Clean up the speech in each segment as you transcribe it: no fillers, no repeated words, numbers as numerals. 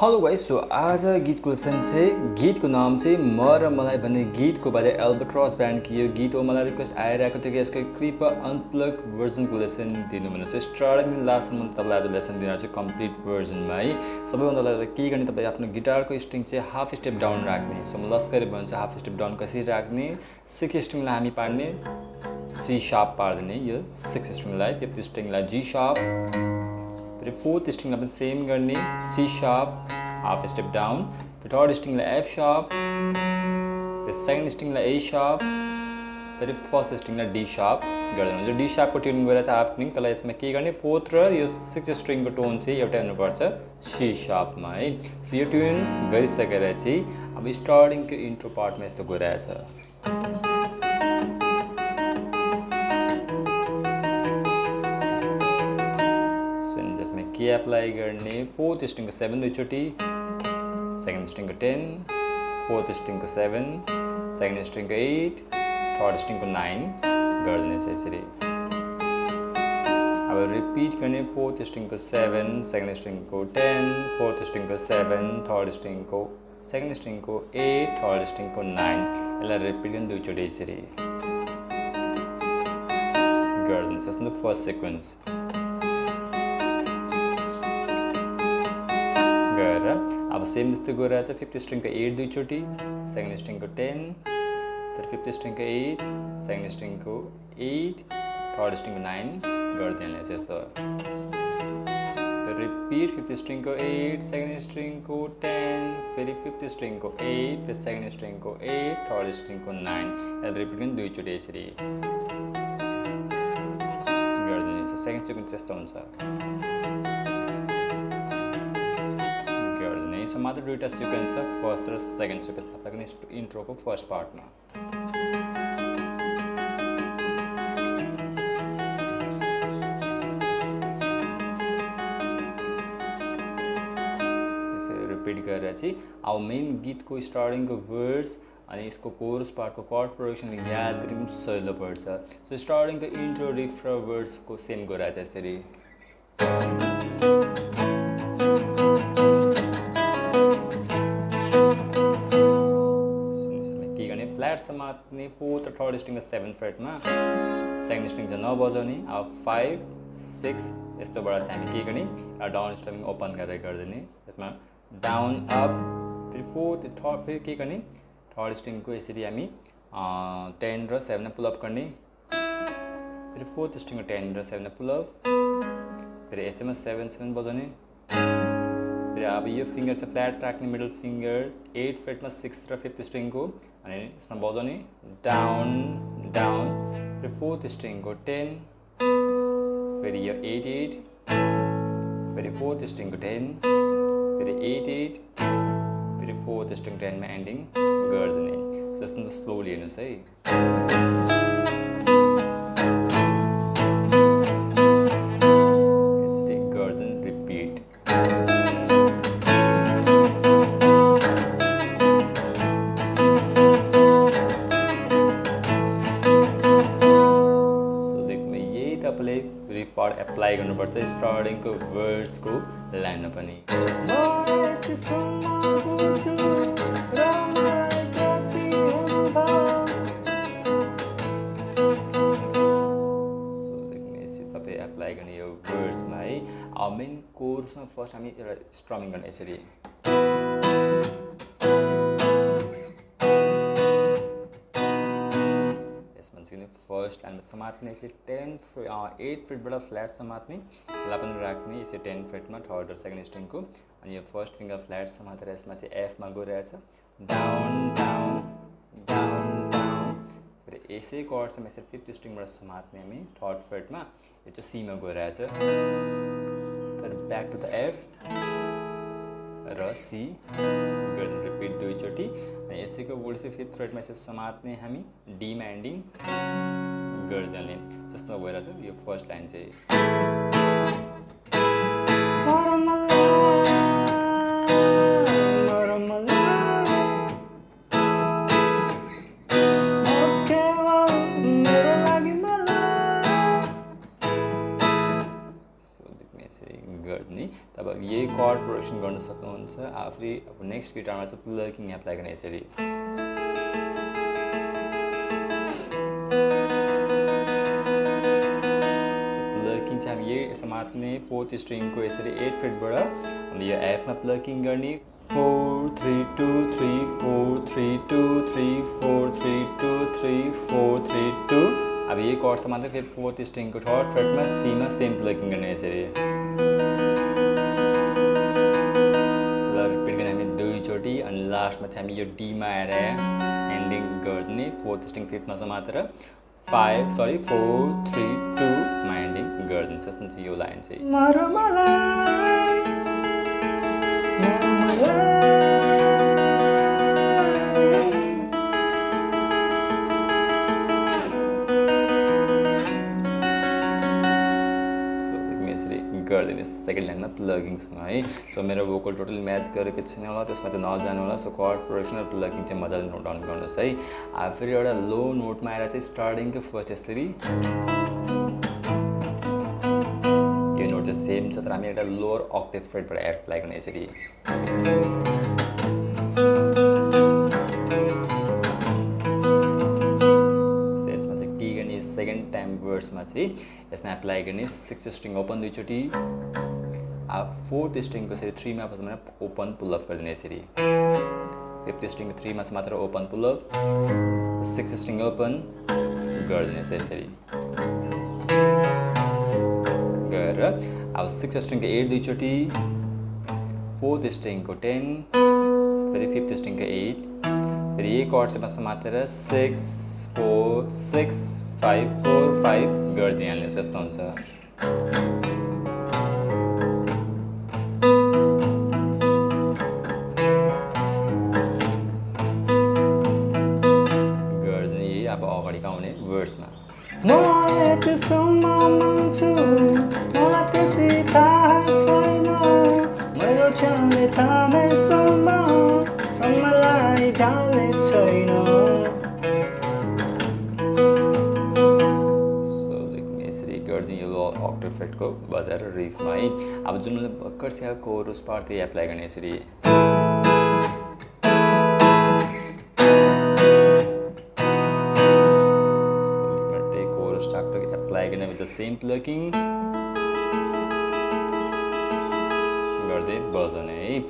Hello guys, so आज गीत को से गीत को नाम से म र मलाई भन्ने गीत को बारे एल्बाट्रस ब्यान्ड की यो गीत हो। मलाई रिक्वेस्ट आइरहेको थियो कि यसको कृपा अनप्लग्ड वर्जन को लेसन दिनु भनेर। सो स्टार्टिङ लास्टसम्म तपाईलाई लेसन दिनु चाहिँ कम्प्लिट वर्जन मा है। सबैभन्दा के गर्ने, तपाई आफ्नो गिटारको स्ट्रिङ चाहिँ हाफ स्टेप डाउन राख्ने। सो म लस्करी भन्छु। हाफ स्टेप डाउन कसरी राख्ने? सिक्स स्ट्रिङलाई हामी पार्ने सी शार्प पार्दिने, यो सिक्स स्ट्रिङलाई। फिफ्थ स्ट्रिङलाई जी शार्प, फिर फोर्थ स्ट्रिंग अपन सेम करने C sharp half step down, फिर थर्ड स्ट्रिंग ला एफ शार्प, फिर सेकेंड स्ट्रिंग ला ए शार्प, फिर फर्स्ट स्ट्रिंग ला डी शार्प गर्दैन। जो डी शार्प को ट्यूनिंग गरेछ हाफ ट्यूनिंग, तलाई यसमा के गर्ने? फोर्थ र यो सिक्स्थ स्ट्रिंग को टोन चाहिँ एउटा हुनुपर्छ सी शार्प मा है। सो यो ट्यून गरिसकेर चाहिँ अब स्टार्टिङ को इन्ट्रो पार्ट मा यस्तो गराएछ। के अप्लाई गर्ने? फोर्थ स्ट्रिङ को 7 दुईचोटी, सेकेन्ड स्ट्रिङ को 10, फोर्थ स्ट्रिङ को 7, सेकेन्ड स्ट्रिङ को 8, थर्ड स्ट्रिङ को 9 गर्दिनेछ यसरी। अब रिपिट गर्ने, फोर्थ स्ट्रिङ को 7, सेकेन्ड स्ट्रिङ को 10, फोर्थ स्ट्रिङ को 7, थर्ड स्ट्रिङ को सेकेन्ड स्ट्रिङ को 8, थर्ड स्ट्रिङ को 9। यसलाई रिपिट गर्ने दुईचोटी यसरी गर्दिनेछ इन द फर्स्ट सिक्वेन्स। अब सेम जस्तै गइरहेछ। फिफ्थ स्ट्रिङ को 8 दुईचोटी, सेकेन्ड स्ट्रिङ को 10, फिर फिफ्थ स्ट्रिङ को 8, सेकेन्ड स्ट्रिङ को 8, थर्ड स्ट्रिङ को 9 गर्दिने यस्तो। फिर रिपिट, फिफ्थ स्ट्रिङ को 8, सेकेन्ड स्ट्रिङ को 10, फिर फिफ्थ स्ट्रिङ को 8, फिर सेकेन्ड स्ट्रिङ को 8, थर्ड स्ट्रिङ को 9। रिपिट गर्ने दुईचोटी यसरी गर्दिने। सेकेन्ड सिक्वेन्स यस्तो हुन्छ। सो मात्र दुईटा सिक्वेन्स छ, फर्स्ट र सेकेन्ड सिक्वेन्स लाग्ने इन्ट्रो को फर्स्ट पार्ट मा। रिपिट गरेर चाहिँ अब मेन गीत को स्टार्टिङ को वर्ड्स अनि इसको कोरस पार्ट को कॉर्ड प्रोडक्शन याद गरिम सजिलो पर्छ। सो स्टार्टिङ को इन्ट्रो रिफ र वर्ड्स को सेम गराएछ यसरी। समात्ने फोर्थ र थर्ड स्ट्रिङ 7 फ्रेट मा, सेकेन्ड स्ट्रिङ चाहिँ नबजाउने। अब 5 6 यस्तोबाट चाहिँ हामी के गर्ने? डाउन स्ट्रमिङ ओपन गरेर गर्दिने। त्यसमा डाउन अप, फेरि फोर्थ थर्ड, फेरि के गर्ने? थर्ड स्ट्रिङ को यसरी हामी 10 र 7 मा पुल अप गर्ने, फेरि फोर्थ स्ट्रिङ को 10 र 7 मा पुल अप, फेरि यसमा 7 7 बजाउने। फिर अब यो फिंगर से फ्लैट राख्ने, मिडल फिंगर्स 8 फ्रेट में 6 र फिफ्थ स्ट्रिंग को, अनि यसमा बजाउने डाउन डाउन। फिर फोर्थ स्ट्रिंग को 10, फिर यो 8 8, फिर फोर्थ स्ट्रिंग को 10, फिर 8 8, फिर फोर्थ स्ट्रिंग 10 में एंडिंग गर्दिने। सो यसमा स्लोली हेर्नुस् है। अप्लाई गर्नुपर्छ स्टार्टिङ को वर्ड्स को लाइन पनि। अप्लाई गर्ने यो वर्ड्स मा है। अब मेन कोर्स मा फर्स्ट हामी एउटा स्ट्रमिङ गर्ने यसरी। फर्स्ट लाइन में समात्ने इसे 8 फिट बड़ा फ्लैट समात्ने, लापन राख्ने इसे 10 फिट में थर्ड और सेकेंड स्ट्रिंग को, अनि यो फर्स्ट फिंगर फ्लैट समातेर यसमा चाहिँ एफ मा गइरहेछ डाउन डाउन डाउन डाउन। फिर यसै कोर्डसमा यसरी फिफ्थ स्ट्रिङबाट समात्ने हामी थर्ड फिट में, यो चाहिँ सी मा गइरहेछ। फिर बैक टू द एफ र सी गर्नु रिपिट दुईचोटी। अनि यसैको वर्ड चाहिँ फिफ्थ फ्रेट मा यसरी समात्ने हामी डी मा एन्डिङ गर्दिने। जस्तो भएर चाहिँ यो फर्स्ट लाइन चाहिँ यसरी गर्ने तपाईहरु यही कर्ड प्रोडक्सन गर्न सक्नुहुन्छ आफै अब नेक्स्ट गिटारमा चाहिँ प्लगिङ एप्लाई गर्ने यसरी प्लगिङ चाहिँ हामी यही समात्ने फोर्थ स्ट्रिङको यसरी 8 फिटबाट हामीले यो एफमा प्लगिङ गर्ने 4 3 2 3 4 3 2 3 4 3 2 3 4 3 2 3 4 3 2 अब ये कॉर्ड समाते फिर फोर्थ स्ट्रिंग को थर्ड फ्रेट में सी में सेम प्लगिंग करने ऐसे रे सो लाइक रिपीट करने हमें दो ही छोटी और लास्ट में हमें ये डी में आ रहा है एंडिंग करने फोर्थ स्ट्रिंग फिफ्थ में समाते रे 5 sorry 4 3 2 में एंडिंग करने सिस्टम से यो लाइन से मा रा मलाई Second line में plugins हैं, so मेरा vocal total match करे किसी ने वाला तो इसमें तो ना जाने वाला, so chord progression और plugin चे मज़ा ले note down करना सही, आप फिर ये वाला low note में आ रहा था starting के first स्टेरी, ये note जो same चतरा में ये वाला lower octave fret पर add plugin ऐसे की Second time verse में चाहिए, इसमें apply करने sixth string open दी चोटी, आप fourth string को सिर्फ 3 में आपस में open pull up कर देने चाहिए, fifth string 3 में समातर open pull up, sixth string open कर देने चाहिए, कर आप sixth string के 8 दी चोटी, fourth string को 10, फिर fifth string के 8, फिर ये chord से समातर 6 4 6 5 4 5 कर दिया ने सिस्टम से कर दिए अब अगाडि गाउने वर्स मा मलाई त्यसो मान्छु मलाई त्यति थाहा छैन मेरो छाने थाने सम्म मलाई डाले छैन ऑक्टेव फ्रेट को बजाएर रिफ माई अब जुन मैले भर्खर सेया कोरस पार्ट त्यही एप्लाई गर्ने यसरी सोलिगटे कोरस टाक टक एप्लाई गर्ने विथ द सेम प्लगिङ गर्दै बजाउने है अब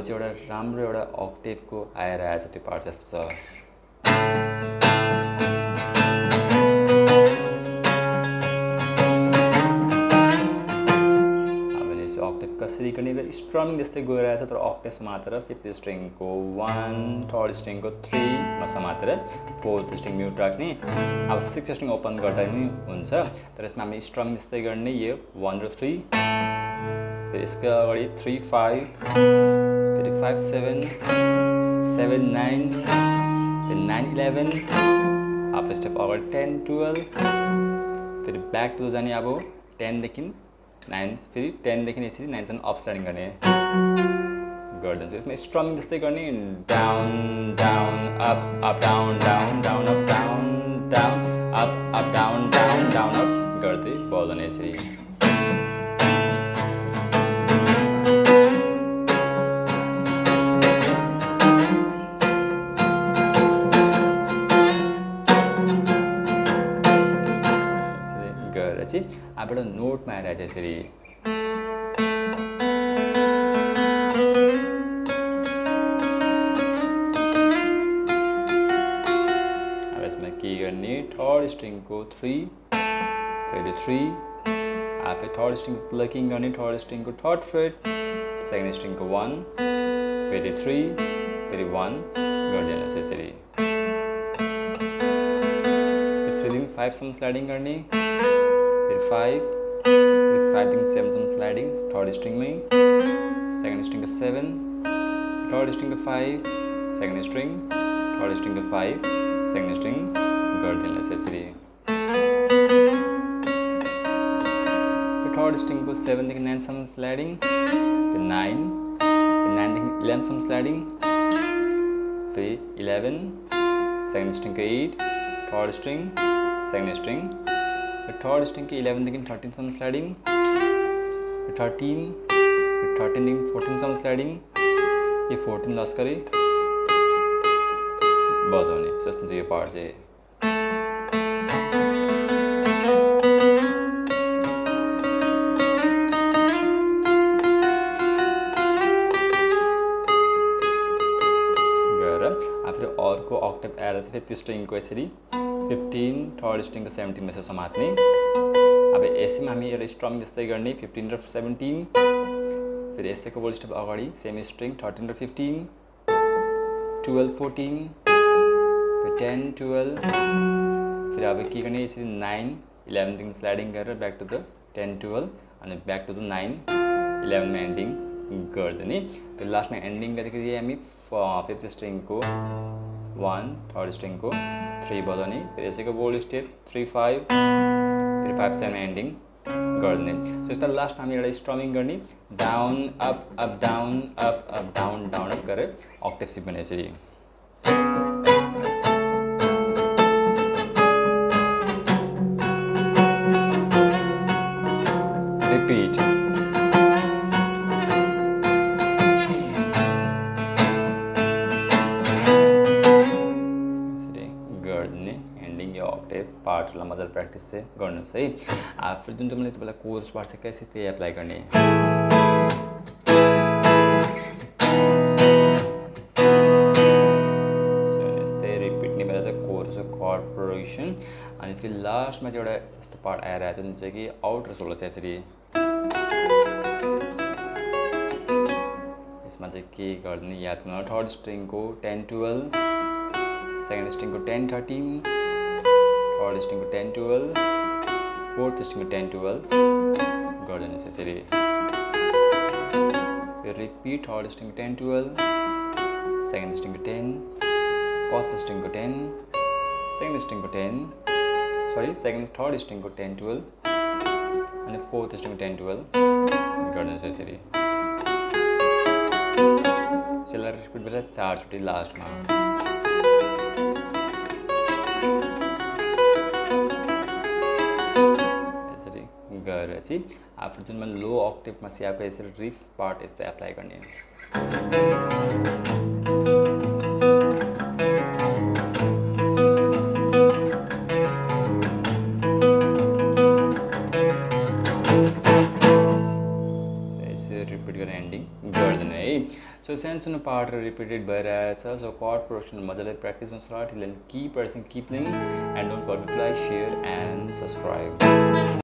चाहिँ एउटा राम्रो एउटा ऑक्टेव को आएर आछ त्यो पार्ट जस्तो छ कसरी गर्ने र स्ट्रमिङ जस्तै गइरहेछ तर ऑक्टेव समातेर फिफ्थ स्ट्रिङ को 1 थर्ड स्ट्रिङ को 3 मा समातेर फोर्थ स्ट्रिङ म्युट राख्ने अब सिक्स्थ स्ट्रिङ ओपन गर्दा नि हुन्छ तर यसमा हामी स्ट्रमिङ जस्तै गर्ने यो 1 र 3 फेरि यसको अगाडि 3 5 3 5 7 7 9 फेरि 9 11 अप स्टेप अगाडि 10 12 फेरि ब्याक टु जाने अब 10 देखि 9 फिर 10 देखिने यसरी 9 सम्म अपस्ट्यान्डिङ गर्ने गर्दिन्छ यसमा स्ट्रमिङ जस्तै गर्ने down down up up down down down up down down up up down down down up गर्दै बजाउने यसरी आप बड़ा नोट में आ रहा है जैसे भी अब इसमें की करनी थर्ड स्ट्रिंग को 3 फिर 3 आप फिर थर्ड स्ट्रिंग प्लगिंग करनी थर्ड स्ट्रिंग को थर्ड फ्रेट सेकंड स्ट्रिंग को 1 फिर 3 फिर 1 कर देना जैसे भी फिर 3 दिन 5 सम स्लाइडिंग करनी फिर 5 दिन 7 सम स्लाइडिंग थर्ड स्ट्रिंग में सेकंड स्ट्रिंग का 7 थर्ड स्ट्रिंग का 5 सेकंड स्ट्रिंग थर्ड स्ट्रिंग का 5 सेकंड स्ट्रिंग कर देना जैसे फिर थर्ड स्ट्रिंग को 7 दिन 9 सम स्लाइडिंग फिर 9 दिन 11 सम स्लाइडिंग फिर 11 सेकंड स्ट्रिंग का 8 third string second string third string के 11 देखिन 13 सम स्लाइडिंग 13, 13 ring 14 sound sliding, ये 14 लास्ट करे बस होने सस्ते तो ये पार्ट जे गरम आफरे और को ऑक्टेव ऐड ऐसे 50 स्ट्रिंग को ऐसे री 15 थर्ड स्ट्रिंग का 17 में से समातने अबे ऐसे में हमें ये स्ट्रम विस्तार करने 15 रफ 17 फिर ऐसे को बोल स्टेप आगाड़ी सेमी स्ट्रिंग 13 और 15 12 14 फिर 10 12 फिर आप की करने इसे 9 11 दिन स्लाइडिंग कर रहे बैक टू द 10 12 और बैक टू द 9 11 में एंडिंग कर देने फिर लास्ट में एंडिंग करके ये हमें फिफ्थ स्ट्रिंग को 1 थर्ड स्ट्रिंग को 3 बजाने फिर ऐसे को बोल स्टेप 3 5 फिर 5 से एंडिंग करने सो इसका लास्ट हम ये स्ट्रमिंग करनी डाउन अप डाउन अप करे ऑक्टेव सी बने से रिपीट पार्ट ला मदर प्रैक्टिस से गर्नु सही आ फेरि जुन तिमीले त्यो बेला कोर्स पार्ट से कसरी त्यही एप्लाई गर्ने सो यसले रिपीट नि भएर चाहिँ कोर्स कॉर्पोरेशन अनि फेरि लास्ट मा चाहिँ एउटा यस्तो पार्ट आइरहेछ जुन चाहिँ कि आउट र सोलो चाहिँ यसरी यसमा चाहिँ के गर्ने याद गर्नु थर्ड स्ट्रिङ को 10 12 सेकेन्ड स्ट्रिङ को 10 13 third string को 10 12 fourth string को 10 12 गर्दैन यसरी फिर रिपीट third string को 10 12 second string को 10 first string को 10 second string को 10 sorry second third string को 10 12 and fourth string को 10 12 गर्दैन यसरी चला रिपीट बेला चारचोटी लास्टमा गरेपछि आफै जुनमा लो ऑक्टेव मा चाहिँ आफै यसरी रिफ पार्ट यस्तो एप्लाई गर्ने यसरी रिपीट गरेर एन्डिङ गर्दैन है सो सानो पार्ट रिपीटेड भइरहेछ सो कॉर्ड प्रोडक्सन मजाले प्र्याक्टिस गर्नु होला till end keep pressing keep playing and don't forget to like share and subscribe